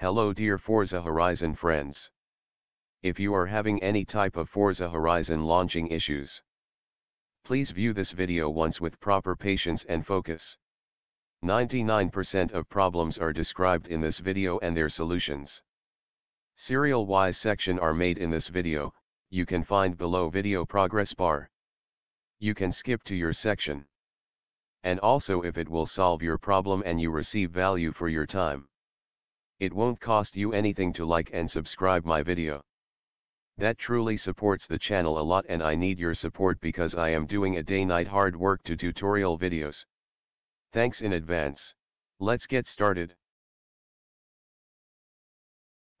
Hello dear Forza Horizon friends. If you are having any type of Forza Horizon launching issues, please view this video once with proper patience and focus. 99% of problems are described in this video and their solutions. Serial-wise section are made in this video, you can find below video progress bar. You can skip to your section. And also if it will solve your problem and you receive value for your time. It won't cost you anything to like and subscribe my video. That truly supports the channel a lot and I need your support because I am doing a day-night hard work to tutorial videos. Thanks in advance. Let's get started.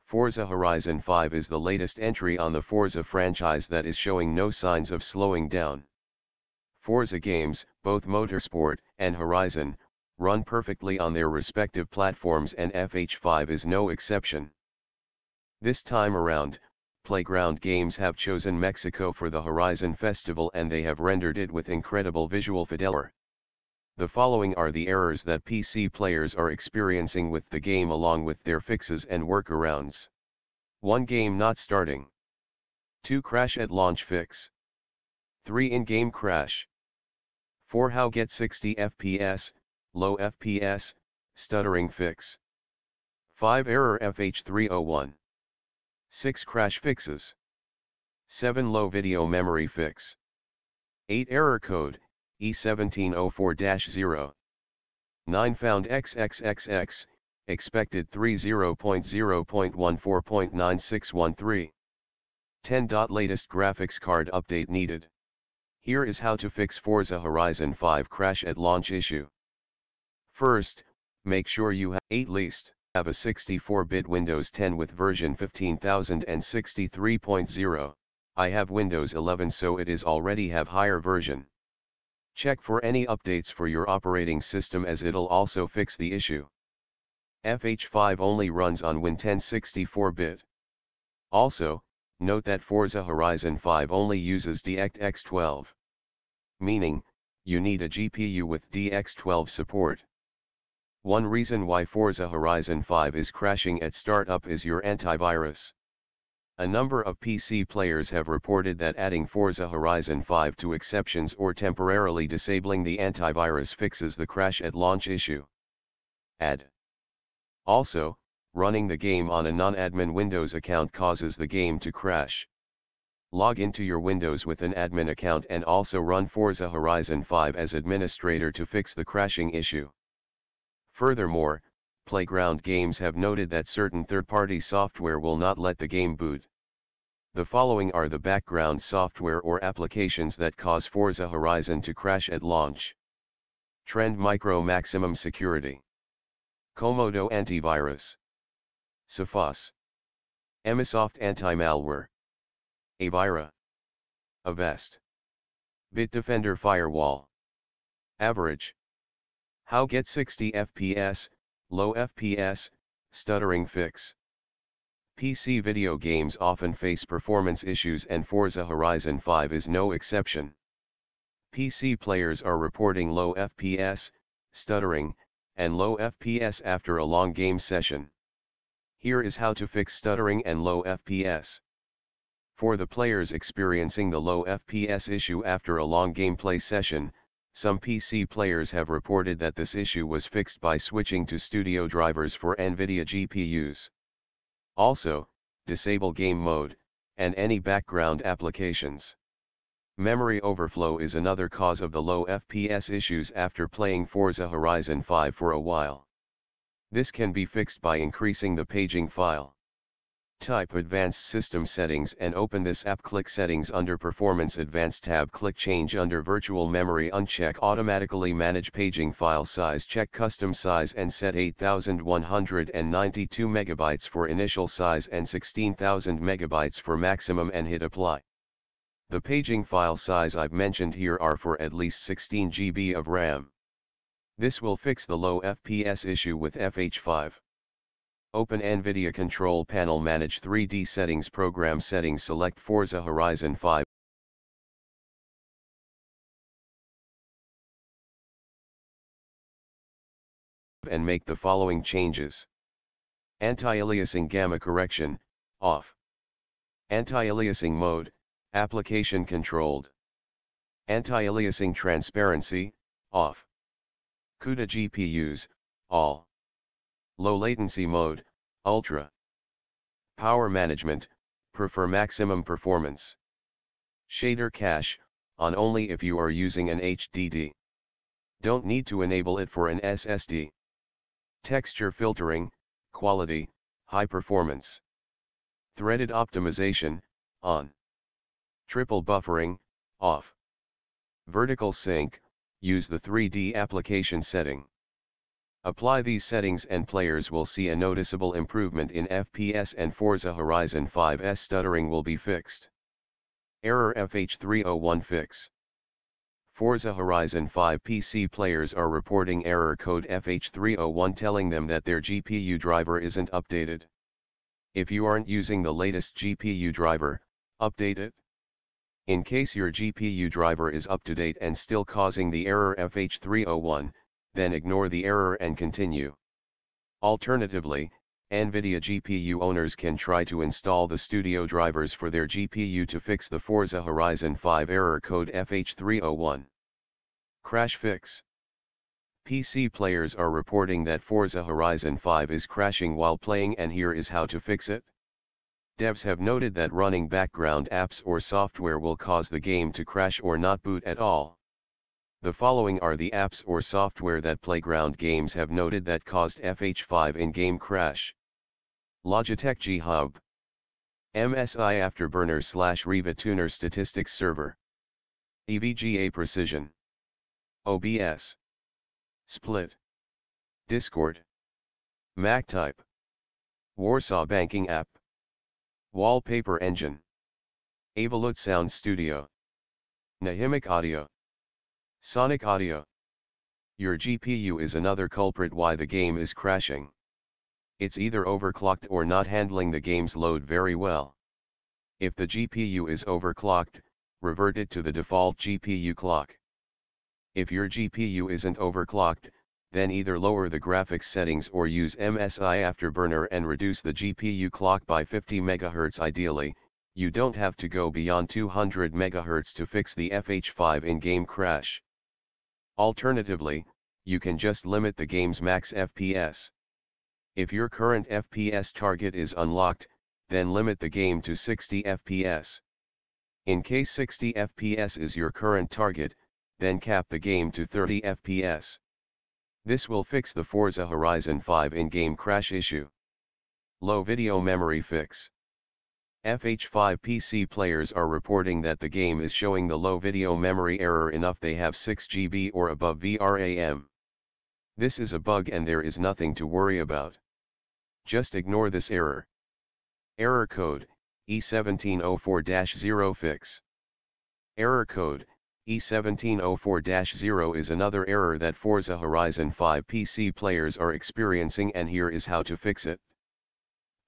Forza Horizon 5 is the latest entry on the Forza franchise that is showing no signs of slowing down. Forza games, both Motorsport and Horizon, run perfectly on their respective platforms and FH5 is no exception. This time around, Playground Games have chosen Mexico for the Horizon Festival and they have rendered it with incredible visual fidelity. The following are the errors that PC players are experiencing with the game along with their fixes and workarounds. 1. Game not starting. 2. Crash at launch fix. 3. In-game crash. 4. How get 60 FPS. Low FPS, stuttering fix. 5. Error FH301. 6. Crash fixes. 7. Low video memory fix. 8. Error code, E1704-0. 9. Found XXXX, expected 30.0.14.9613. 10. Latest graphics card update needed. Here is how to fix Forza Horizon 5 crash at launch issue. First, make sure you at least have a 64-bit Windows 10 with version 15063.0, I have Windows 11 so it is already have higher version. Check for any updates for your operating system as it'll also fix the issue. FH5 only runs on Win 10 64-bit. Also, note that Forza Horizon 5 only uses DX12. Meaning, you need a GPU with DX12 support. One reason why Forza Horizon 5 is crashing at startup is your antivirus. A number of PC players have reported that adding Forza Horizon 5 to exceptions or temporarily disabling the antivirus fixes the crash at launch issue. Also, running the game on a non-admin Windows account causes the game to crash. Log into your Windows with an admin account and also run Forza Horizon 5 as administrator to fix the crashing issue. Furthermore, Playground Games have noted that certain third-party software will not let the game boot. The following are the background software or applications that cause Forza Horizon to crash at launch. Trend Micro Maximum Security, Comodo Antivirus, Sophos, Emsisoft Anti-Malware, Avira, Avast, Bitdefender Firewall, Average, How get 60 FPS, low FPS, stuttering fix. PC video games often face performance issues and Forza Horizon 5 is no exception. PC players are reporting low FPS, stuttering, and low FPS after a long game session. Here is how to fix stuttering and low FPS. For the players experiencing the low FPS issue after a long gameplay session, some PC players have reported that this issue was fixed by switching to studio drivers for NVIDIA GPUs. Also, disable game mode, and any background applications. Memory overflow is another cause of the low FPS issues after playing Forza Horizon 5 for a while. This can be fixed by increasing the paging file. Type Advanced System Settings and open this app. Click Settings under Performance Advanced tab. Click Change under Virtual Memory. Uncheck Automatically Manage Paging File Size. Check Custom Size and set 8192 MB for initial size and 16,000 MB for maximum and hit Apply. The paging file size I've mentioned here are for at least 16 GB of RAM. This will fix the low FPS issue with FH5. Open NVIDIA Control Panel. Manage 3D Settings. Program Settings. Select Forza Horizon 5. And make the following changes. Anti-aliasing gamma correction, off. Anti-aliasing mode, application controlled. Anti-aliasing transparency, off. CUDA GPUs, all. Low latency mode, ultra. Power management, prefer maximum performance. Shader cache, on only if you are using an HDD. Don't need to enable it for an SSD. Texture filtering, quality, high performance. Threaded optimization, on. Triple buffering, off. Vertical sync, use the 3D application setting. Apply these settings and players will see a noticeable improvement in FPS and Forza Horizon 5's stuttering will be fixed. Error FH301 fix. Forza Horizon 5 PC players are reporting error code FH301 telling them that their GPU driver isn't updated. If you aren't using the latest GPU driver, update it. In case your GPU driver is up to date and still causing the error FH301, then ignore the error and continue. Alternatively, NVIDIA GPU owners can try to install the studio drivers for their GPU to fix the Forza Horizon 5 error code FH301. Crash fix. PC players are reporting that Forza Horizon 5 is crashing while playing, and here is how to fix it. Devs have noted that running background apps or software will cause the game to crash or not boot at all. The following are the apps or software that Playground Games have noted that caused FH5 in-game crash. Logitech G Hub, MSI Afterburner/RivaTuner Statistics Server, EVGA Precision, OBS, Split, Discord, MacType, Warsaw Banking App, Wallpaper Engine, A-Volute Sound Studio, Nahimic Audio, Sonic Audio. Your GPU is another culprit why the game is crashing. It's either overclocked or not handling the game's load very well. If the GPU is overclocked, revert it to the default GPU clock. If your GPU isn't overclocked, then either lower the graphics settings or use MSI Afterburner and reduce the GPU clock by 50 MHz ideally. You don't have to go beyond 200 MHz to fix the FH5 in-game crash. Alternatively, you can just limit the game's max FPS. If your current FPS target is unlocked, then limit the game to 60 FPS. In case 60 FPS is your current target, then cap the game to 30 FPS. This will fix the Forza Horizon 5 in-game crash issue. Low video memory fix. FH5 PC players are reporting that the game is showing the low video memory error enough they have 6 GB or above VRAM. This is a bug and there is nothing to worry about. Just ignore this error. Error code, E1704-0 fix. Error code, E1704-0 is another error that Forza Horizon 5 PC players are experiencing, and here is how to fix it.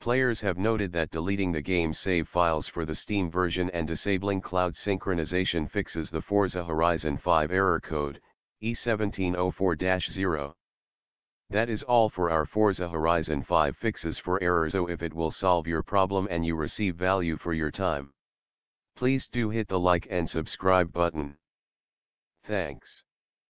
Players have noted that deleting the game's save files for the Steam version and disabling cloud synchronization fixes the Forza Horizon 5 error code, E1704-0. That is all for our Forza Horizon 5 fixes for errors, so if it will solve your problem and you receive value for your time, please do hit the like and subscribe button. Thanks.